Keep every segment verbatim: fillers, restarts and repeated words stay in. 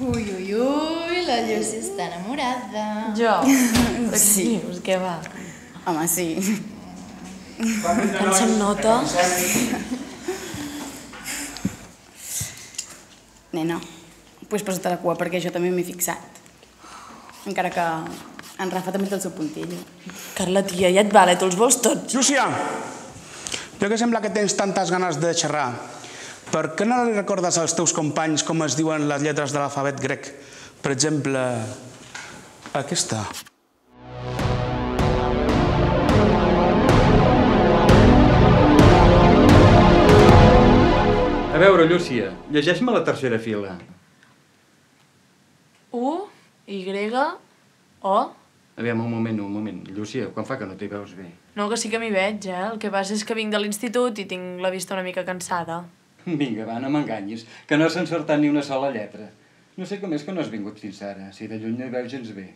Uy, uy, uy, la Lucy està enamorada. Jo? Sí, pues què va? Home, sí. Quan se'n nota? Nena, pues posa't a la cua perquè jo també m'he fixat. Encara que en Rafa també té el seu puntillo. Carla, tia, ja et vale, tu els vols tots. Lúcia, jo que sembla que tens tantes ganes de xerrar, per què no li recordes als teus companys com es diuen les lletres de l'alfabet grec? Per exemple, aquesta. A veure, Llúcia, llegeix-me la tercera fila. U, Y, O... Aviam, un moment, un moment. Llucia, quan fa que no t'hi veus bé? No, que sí que m'hi veig, eh? El que passa és que vinc de l'institut i tinc la vista una mica cansada. Vinga, va, no m'enganyis, que no s'han sortat ni una sola lletra. No sé com és que no has vingut fins ara, si de lluny no hi veus gens bé.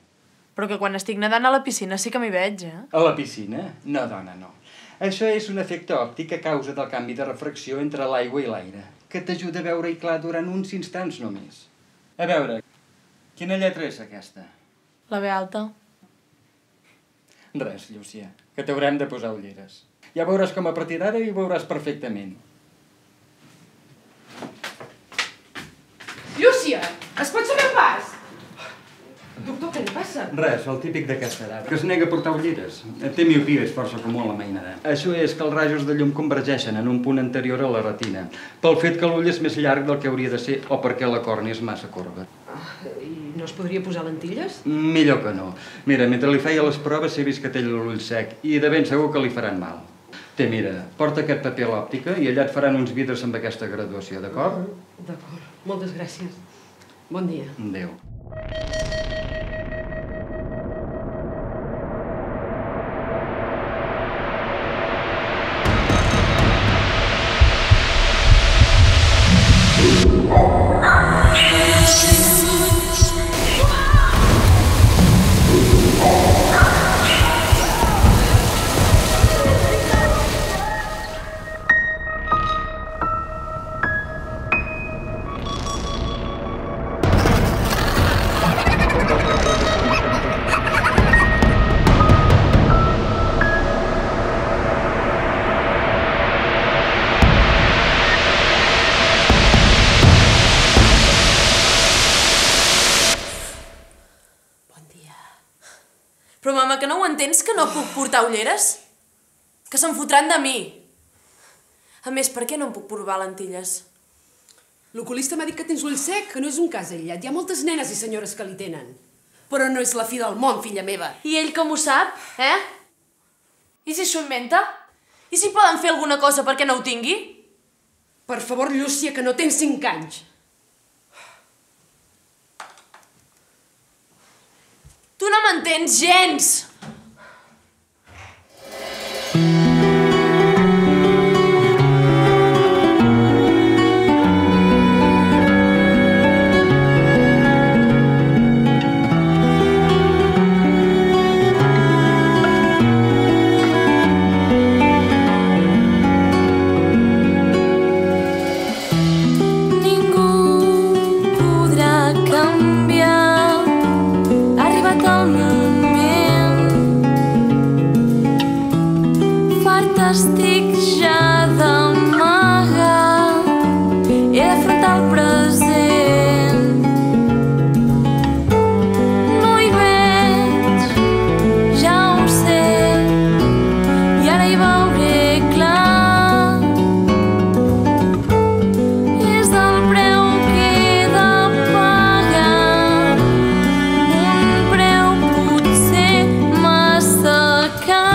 Però que quan estic nedant a la piscina sí que m'hi veig, eh? A la piscina? No, dona, no. Això és un efecte òptic a causa del canvi de refracció entre l'aigua i l'aire, que t'ajuda a veure-hi clar durant uns instants només. A veure, quina lletra és aquesta? La B alta. Res, Llucia, que t'haurem de posar ulleres. Ja veuràs com a partir d'ara i ho veuràs perfectament. Llucia, es pot saber el pas? Doctor, què li passa? Res, el típic d'aquesta edat, que es nega a portar ulleres. Té miopia, és força comú a la meva edat. Això és que els rajos de llum convergeixen en un punt anterior a la retina, pel fet que l'ull és més llarg del que hauria de ser o perquè la còrnia és massa corba. I no es podria posar lentilles? Millor que no. Mira, mentre li feia les proves he vist que té l'ull sec i de ben segur que li faran mal. Té, mira, porta aquest paper a l'òptica i allà et faran uns vidres amb aquesta graduació, d'acord? D'acord. Moltes gràcies. Bon dia. Adéu. Però, mama, que no ho entens, que no puc portar ulleres? Que se'n fotran de mi! A més, per què no em puc provar lentilles? L'oculista m'ha dit que tens l'ull sec, que no és un cas aïllat. Hi ha moltes nenes i senyores que li tenen. Però no és la fi del món, filla meva. I ell com ho sap, eh? I si s'ho inventa? I si poden fer alguna cosa perquè no ho tingui? Per favor, Llúcia, que no tens cinc anys. Tu no m'entens gens! Estic ja d'amagar, he d'afrontar el present. No hi veig, ja ho sé, i ara hi veuré clar. És el preu que he de pagar, un preu potser massa car.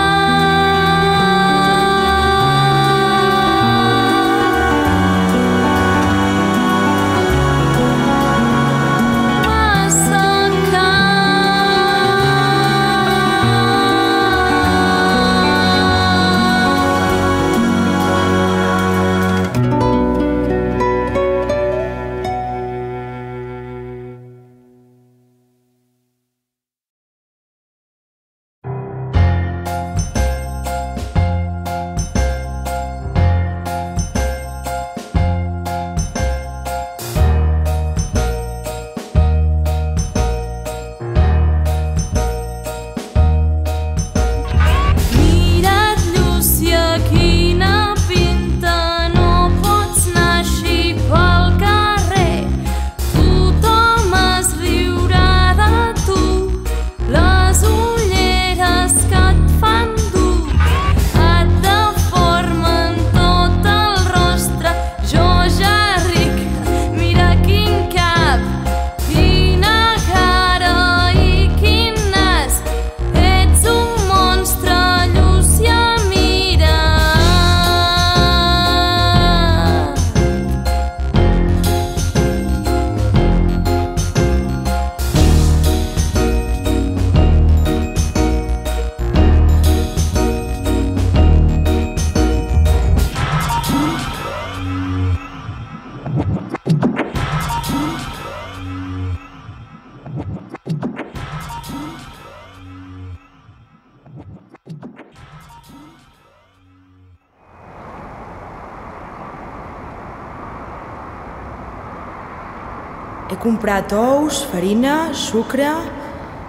He comprat ous, farina, sucre...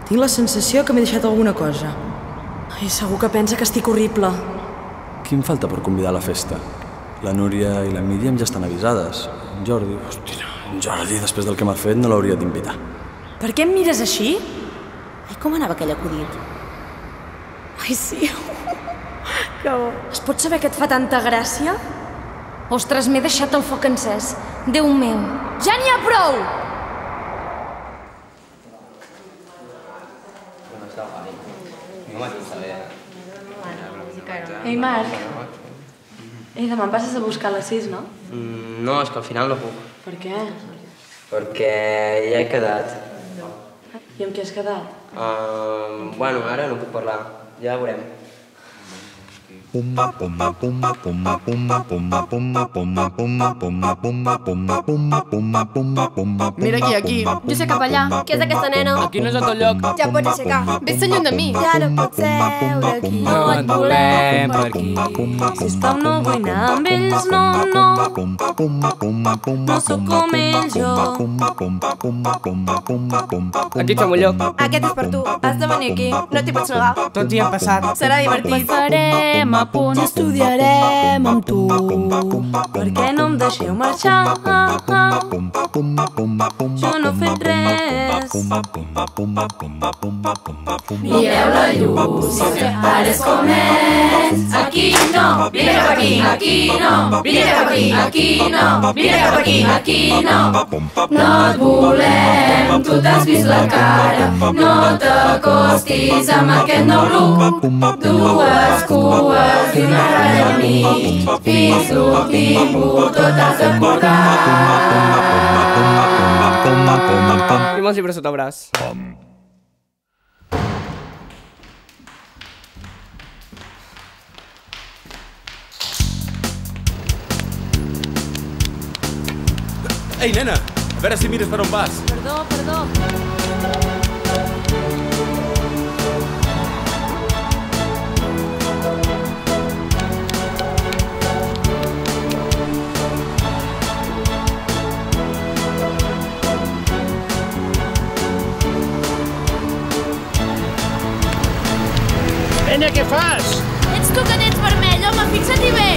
Tinc la sensació que m'he deixat alguna cosa. Ai, segur que pensa que estic horrible. Quin falta per convidar a la festa? La Núria i la Míriam ja estan avisades. En Jordi... Hòstia, en Jordi, després del que m'ha fet, no l'hauria d'invitar. Per què em mires així? Ai, com anava aquell acudit? Ai, sí... Que bo. Es pot saber què et fa tanta gràcia? Ostres, m'he deixat el foc encès. Déu meu, ja n'hi ha prou! Ei, Marc, ei, demà em passes a buscar a les sis, no? No, és que al final no puc. Per què? Perquè ja he quedat. I amb qui has quedat? Bueno, ara no puc parlar, ja veurem. Pumba, pumba, pumba, pumba, pumba, pumba, pumba, pumba, pumba, pumba, pumba, pumba, pumba, pumba, pumba, pumba. Mira aquí, aquí. Jo sé cap allà. Què és aquesta nena? Aquí no és a tot lloc. Ja pots aixecar. Ves-te lluny de mi. Ja no pots seure aquí. No et volem per aquí. Sisplau, no vull anar amb ells, no, no. No sóc com ells, jo. Aquí fem un lloc. Aquest és per tu. Has de venir aquí. No t'hi pots negar. Tot hi ha passat. Serà divertit. Passarem a punt estudiarem amb tu, perquè no em deixeu marxar. Jo no he fet res. Mireu la llum, siempre pares com és. Aquí no, vine cap aquí. Aquí no, vine cap aquí. Aquí no, vine cap aquí. Aquí no. No et volem, tu t'has vist la cara. No t'acostis amb aquest nou look. Dues cues i una ratlla al mig. Fins l'últim punt tot has d'emportar. I molt llibre sota braç. Ei, nena, a veure si mires per on vas. Perdó, perdó. Nena, què fas? Ets tu que n'ets vermell, home, fixa-t'hi bé.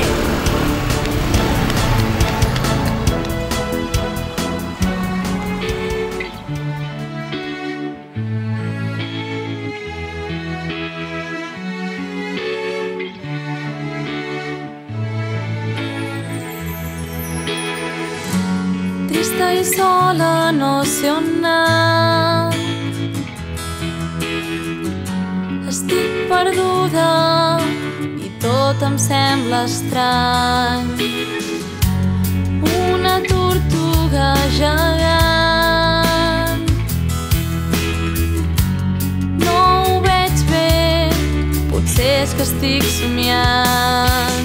Trista i sola no sé on anar. Estic perduda i tot em sembla estrany. Una tortuga gegant. No ho veig bé, potser és que estic somiant.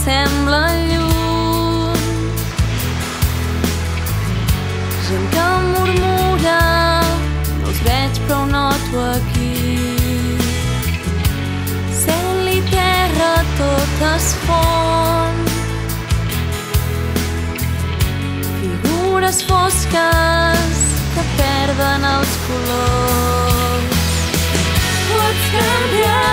Sembla lluny, gent que murmura, no els veig però ho noto aquí. Cel i terra tot es fon, figures fosques que perden els colors. Pots canviar.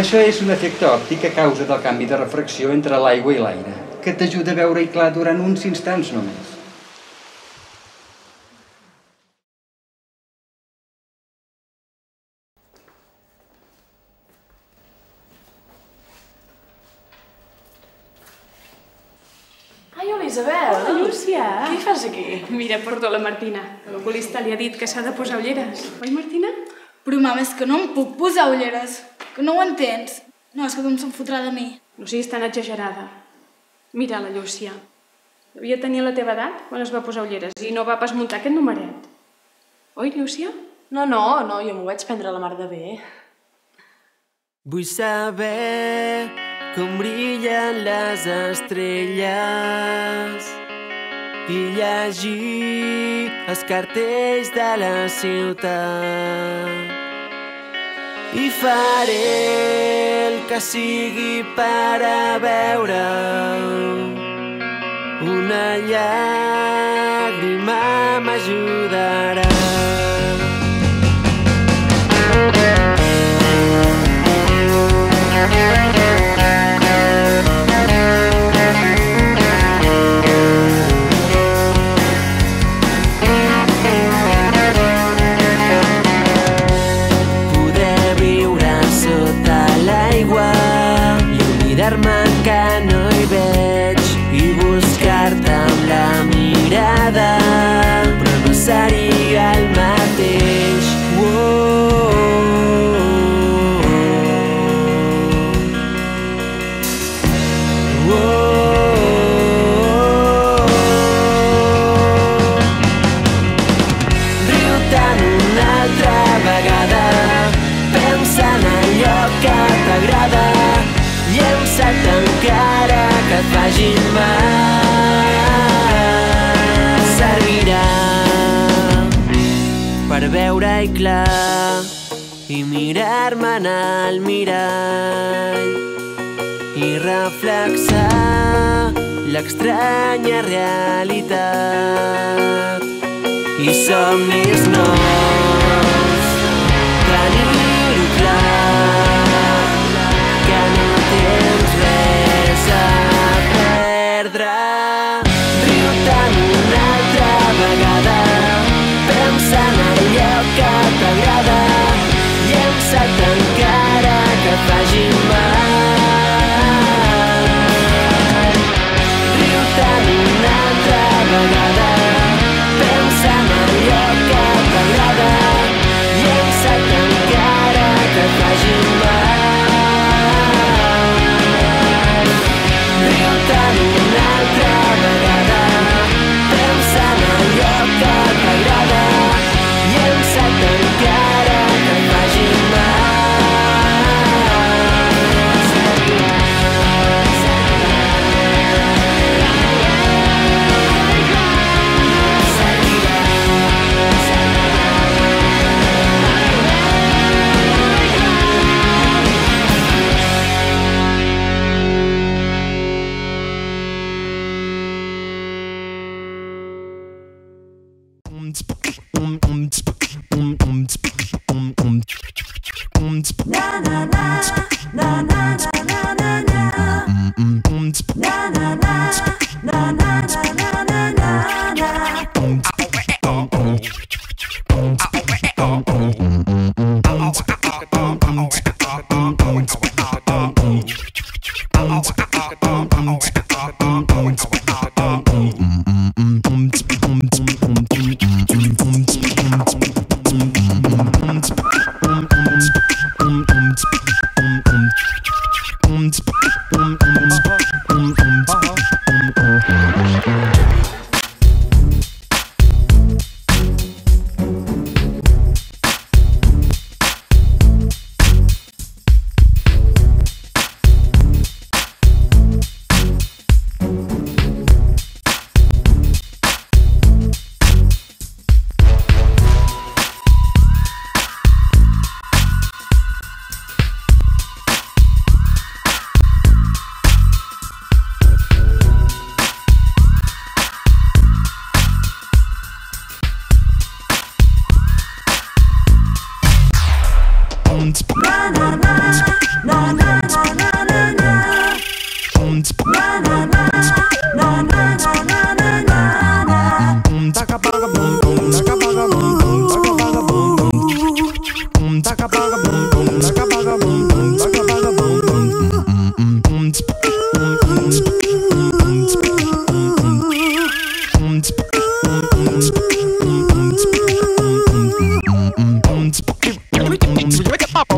Això és un efecte òptic a causa del canvi de refracció entre l'aigua i l'aire, que t'ajuda a veure-hi clar durant uns instants només. Ai, hola, Isabel. Hola, Llucia. Què hi fas aquí? Mira, perdó, la Martina. L'oculista li ha dit que s'ha de posar ulleres. Oi, Martina? Però, mama, és que no em puc posar ulleres. Que no ho entens? No, és que tothom se'n fotrà de mi. No siguis tan exagerada. Mira la Llúcia. Devia tenir la teva edat quan es va posar ulleres i no va pas muntar aquest numeret. Oi, Llúcia? No, no, no, jo m'ho vaig prendre la mar de bé. Vull saber com brillen les estrelles i llegir els cartells de la ciutat. I faré el que sigui per a veure una llàgrima m'ajudarà. Veure-hi clar i mirar-me en el mirall i reflexar l'estranya realitat i somnis nous. Tenir-ho clar que no tens res a perdre. Riu-te'n una altra vegada pensant en que t'agrada i em sap encara que et faci mal. Riu-te'n una altra vegada pensa en allò que t'agrada i em sap encara que et faci mal. Riu-te'n una altra vegada pensa en allò que t'agrada encara que et faci mal.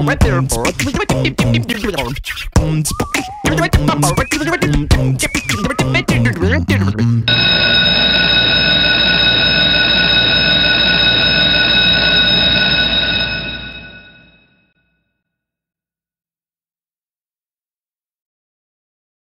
Right there, boy.